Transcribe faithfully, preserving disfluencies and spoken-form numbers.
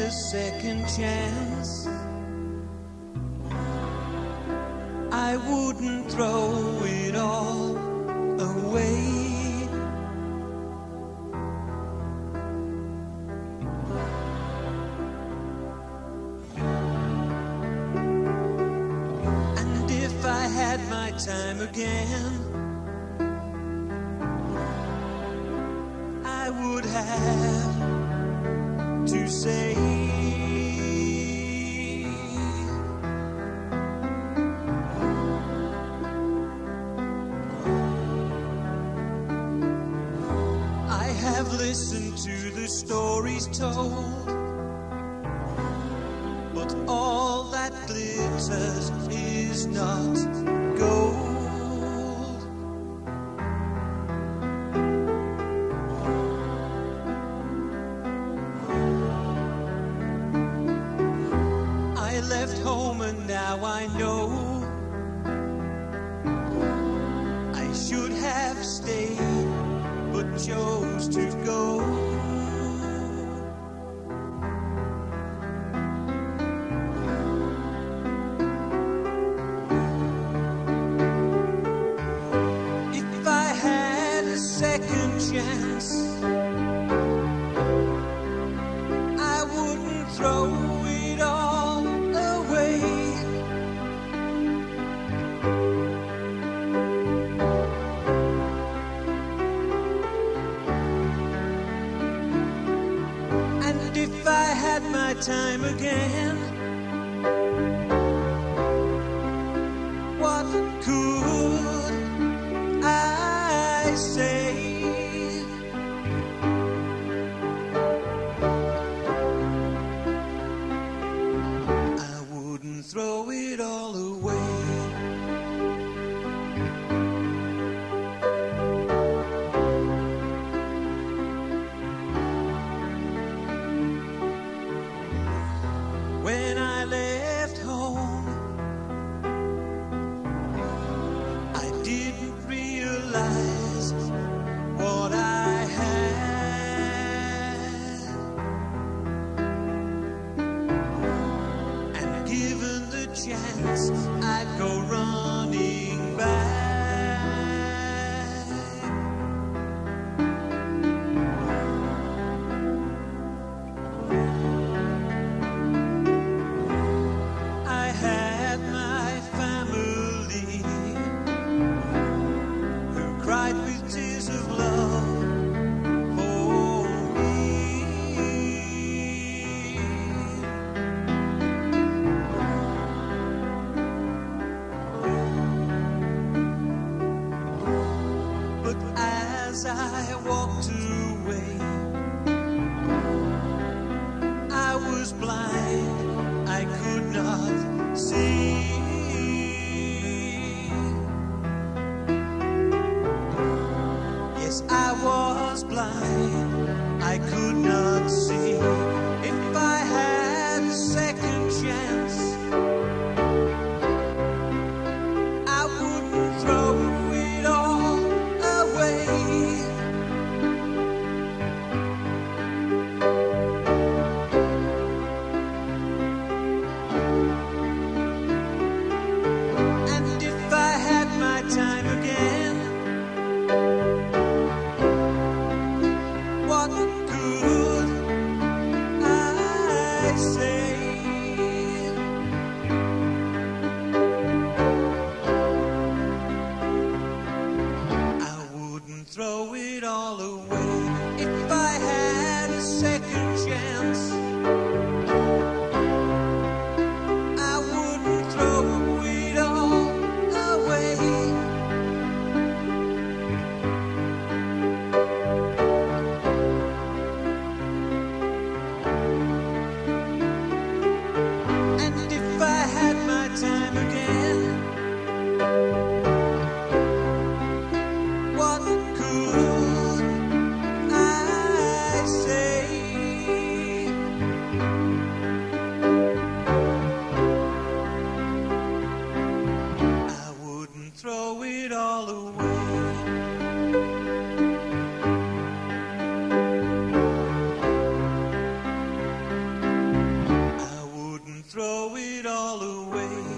a second chance, I wouldn't throw it all away. And if I had my time again, I would have to say, I have listened to the stories told, but all that glitters is not gold. I left home and now I know I should have stayed, but chose to go. If I had a second chance, I wouldn't throw it all. If I had my time again, what could I say? I wouldn't throw it all away. When I left home, I didn't realize what I had, and given the chance, I'd go running back. With tears of love for me, but as I walked away, I was blind, I could not see. I was blind, I could not see. If I had a second chance, I wouldn't throw it all away. And if I had my time again, throw it all away. If I had a second chance, I wouldn't throw it all away. throw it all away.